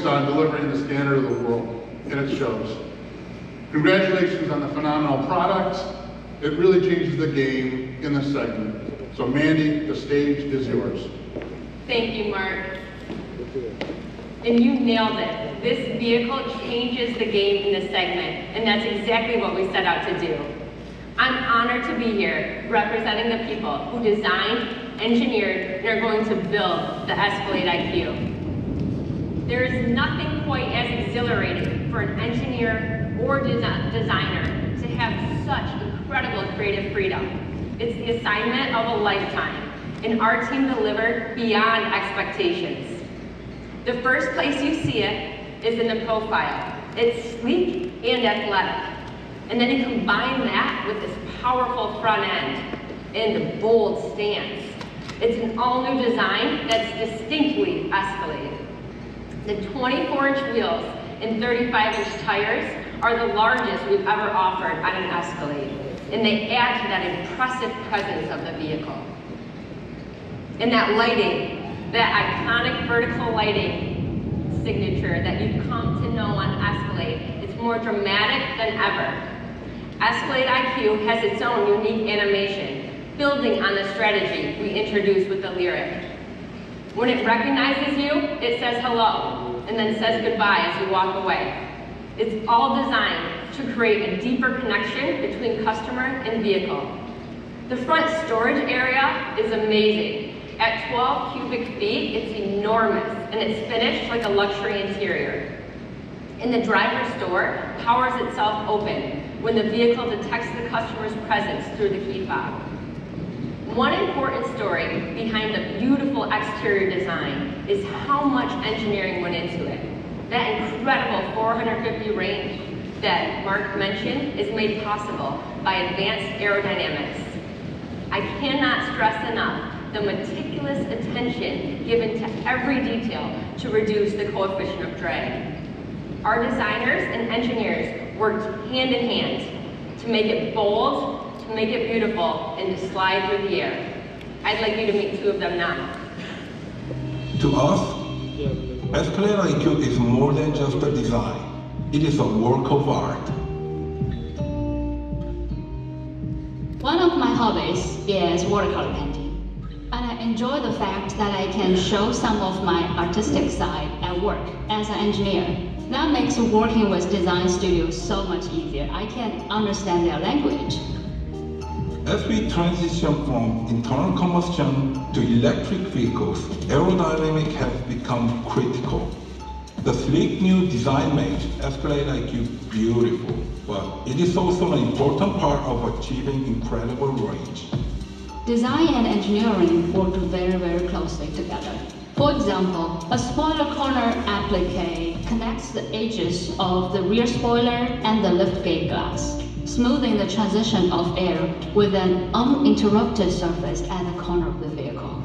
focused on delivering the standard of the world, and it shows. Congratulations on the phenomenal product. It really changes the game in this segment. So Mandy, the stage is yours. Thank you, Mark. And you nailed it. This vehicle changes the game in this segment, and that's exactly what we set out to do. I'm honored to be here representing the people who designed, engineered, and are going to build the Escalade IQ. There is nothing quite as exhilarating for an engineer or designer to have such incredible creative freedom. It's the assignment of a lifetime, and our team delivered beyond expectations. The first place you see it is in the profile. It's sleek and athletic. And then you combine that with this powerful front end and the bold stance. It's an all-new design that's distinctly Escalade. The 24-inch wheels and 35-inch tires are the largest we've ever offered on an Escalade, and they add to that impressive presence of the vehicle. And that lighting, that iconic vertical lighting signature that you've come to know on Escalade, it's more dramatic than ever. Escalade IQ has its own unique animation, building on the strategy we introduced with the Lyriq. When it recognizes you, it says hello, and then says goodbye as you walk away. It's all designed to create a deeper connection between customer and vehicle. The front storage area is amazing. At 12 cubic feet, it's enormous, and it's finished like a luxury interior. And the driver's door powers itself open when the vehicle detects the customer's presence through the key fob. One important story behind the beautiful exterior design is how much engineering went into it. That incredible 450 range that Mark mentioned is made possible by advanced aerodynamics. I cannot stress enough the meticulous attention given to every detail to reduce the coefficient of drag. Our designers and engineers worked hand in hand to make it bold, to make it beautiful, and to slide through the air. I'd like you to meet two of them now. To us, Escalade IQ is more than just a design. It is a work of art. One of my hobbies is watercolor painting, and I enjoy the fact that I can show some of my artistic side at work as an engineer. That makes working with design studios so much easier. I can understand their language. As we transition from internal combustion to electric vehicles, aerodynamics has become critical. The sleek new design makes Escalade IQ beautiful, but it is also an important part of achieving incredible range. Design and engineering work very, very closely together. For example, a spoiler corner applique connects the edges of the rear spoiler and the liftgate glass, smoothing the transition of air with an uninterrupted surface at the corner of the vehicle.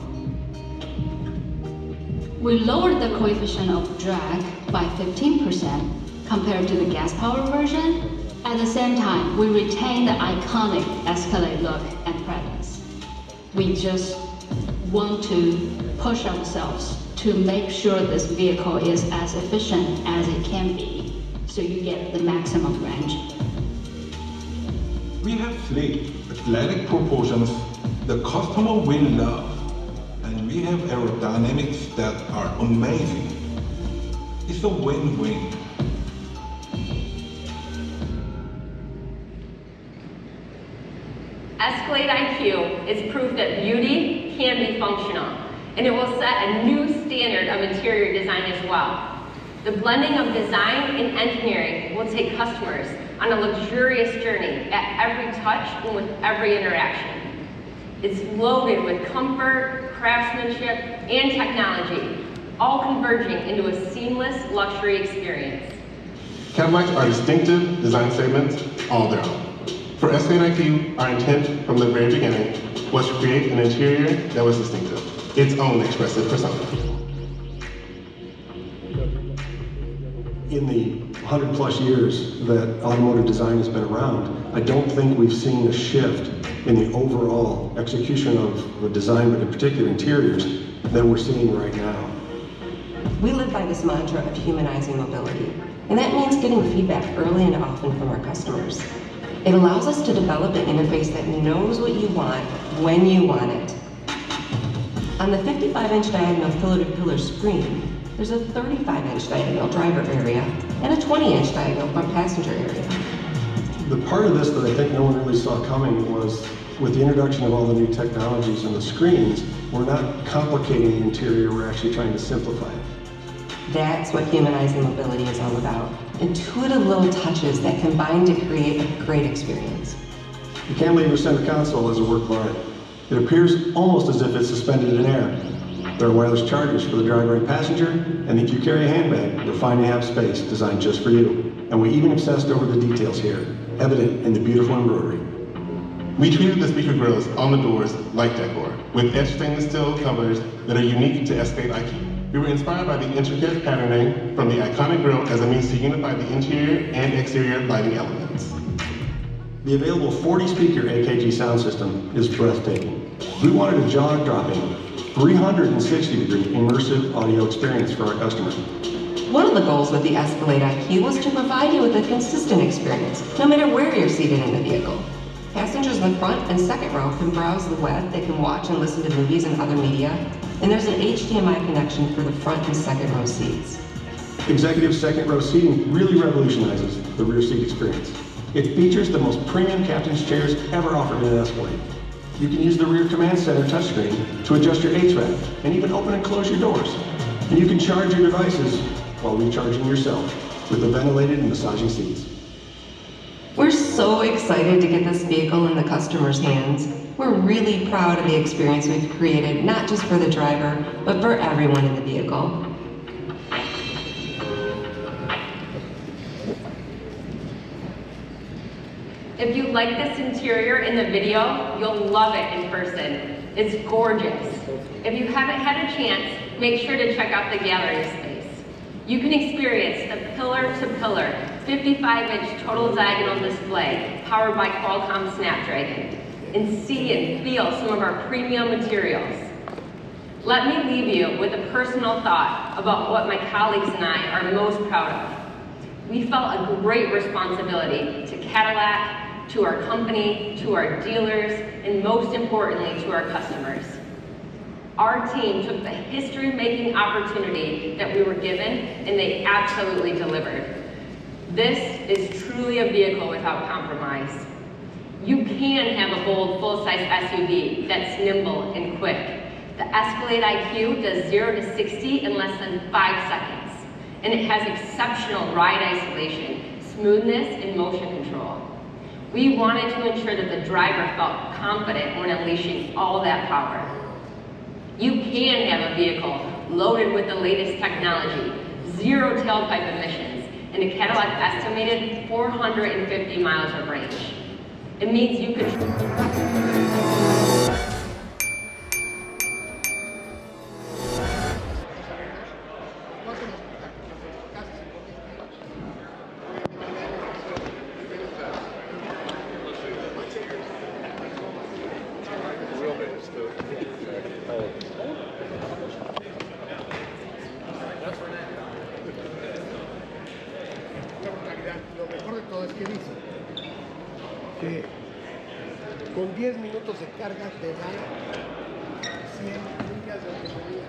We lowered the coefficient of drag by 15% compared to the gas-powered version. At the same time, we retained the iconic Escalade look and presence. We just want to push ourselves to make sure this vehicle is as efficient as it can be, so you get the maximum range. We have sleek, athletic proportions the customer will love, and we have aerodynamics that are amazing. It's a win-win. Escalade IQ is proof that beauty can be functional, and it will set a new standard of interior design as well. The blending of design and engineering will take customers on a luxurious journey at every touch and with every interaction. It's loaded with comfort, craftsmanship, and technology, all converging into a seamless luxury experience. Cadillacs are distinctive design segments all their own. For Escalade IQ, our intent from the very beginning was to create an interior that was distinctive, its own expressive persona. In the 100 plus years that automotive design has been around, I don't think we've seen a shift in the overall execution of the design, but in particular interiors, than we're seeing right now. We live by this mantra of humanizing mobility, and that means getting feedback early and often from our customers. It allows us to develop an interface that knows what you want, when you want it. On the 55-inch diagonal pillar-to-pillar screen, there's a 35-inch diagonal driver area and a 20-inch diagonal front passenger area. The part of this that I think no one really saw coming was, with the introduction of all the new technologies and the screens, we're not complicating the interior, we're actually trying to simplify it. That's what humanizing mobility is all about. Intuitive little touches that combine to create a great experience. The cantilever center console is a work of art. It appears almost as if it's suspended in air. There are wireless chargers for the driver and passenger, and if you carry a handbag, you're fine to have space designed just for you. And we even obsessed over the details here, evident in the beautiful embroidery. We treated the speaker grills on the doors like decor, with etched stainless steel covers that are unique to Escalade IQ. We were inspired by the intricate patterning from the iconic grille as a means to unify the interior and exterior lighting elements. The available 40-speaker AKG sound system is breathtaking. We wanted a jaw-dropping, 360-degree immersive audio experience for our customers. One of the goals with the Escalade IQ was to provide you with a consistent experience, no matter where you're seated in the vehicle. Passengers in the front and second row can browse the web, they can watch and listen to movies and other media, and there's an HDMI connection for the front and second row seats. Executive second row seating really revolutionizes the rear seat experience. It features the most premium captain's chairs ever offered in an Escalade. You can use the rear command center touchscreen to adjust your HVAC and even open and close your doors. And you can charge your devices while recharging yourself with the ventilated and massaging seats. We're so excited to get this vehicle in the customer's hands. We're really proud of the experience we've created, not just for the driver, but for everyone in the vehicle. If you like this interior in the video, you'll love it in person. It's gorgeous. If you haven't had a chance, make sure to check out the gallery space. You can experience the pillar-to-pillar 55-inch total diagonal display powered by Qualcomm Snapdragon, and see and feel some of our premium materials. Let me leave you with a personal thought about what my colleagues and I are most proud of. We felt a great responsibility to Cadillac, to our company, to our dealers, and most importantly, to our customers. Our team took the history-making opportunity that we were given, and they absolutely delivered. This is truly a vehicle without compromise. You can have a bold full-size SUV that's nimble and quick. The Escalade IQ does 0 to 60 in less than 5 seconds, and it has exceptional ride isolation, smoothness, and motion control. We wanted to ensure that the driver felt confident when unleashing all that power. You can have a vehicle loaded with the latest technology, zero tailpipe emissions, and a Cadillac estimated 450 miles of range. It means you could... Lo mejor de todo es que dice que con 10 minutos de carga te dan 100 millas de autonomía.